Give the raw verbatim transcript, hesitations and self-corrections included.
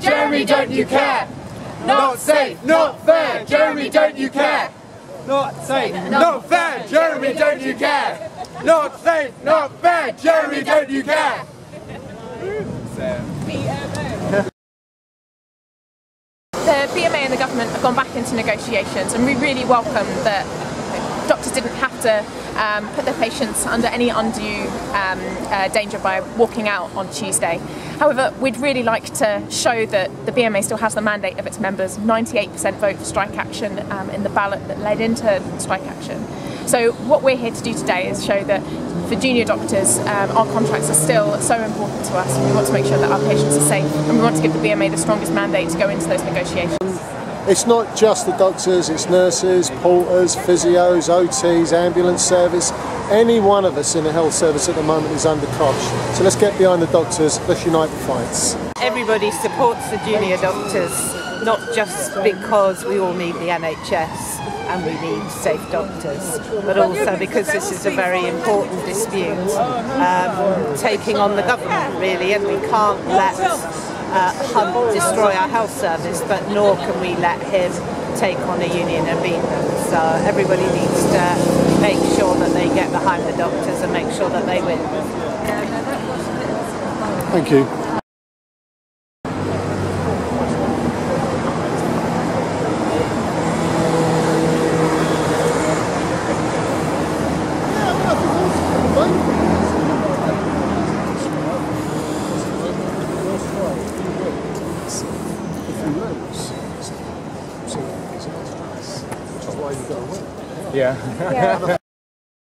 fair, Jeremy, don't you care? Not safe, not fair, Jeremy, don't you care? Not safe, not fair, Jeremy, don't you care? Not safe, not fair, Jeremy, don't you care? The B M A and the government have gone back into negotiations, and we really welcome that doctors didn't have to um, put their patients under any undue um, uh, danger by walking out on Tuesday. However, we'd really like to show that the B M A still has the mandate of its members. ninety-eight percent vote for strike action um, in the ballot that led into strike action. So what we're here to do today is show that for junior doctors, um, our contracts are still so important to us. We want to make sure that our patients are safe, and we want to give the B M A the strongest mandate to go into those negotiations. It's not just the doctors, it's nurses, porters, physios, O Ts, ambulance service. Any one of us in the health service at the moment is under cosh. So let's get behind the doctors, let's unite the fights. Everybody supports the junior doctors, not just because we all need the N H S. And we need safe doctors, but also because this is a very important dispute, um, taking on the government really, and we can't let uh, Hunt destroy our health service, but nor can we let him take on a union and beat them. So everybody needs to make sure that they get behind the doctors and make sure that they win. Thank you. Yeah. Yeah.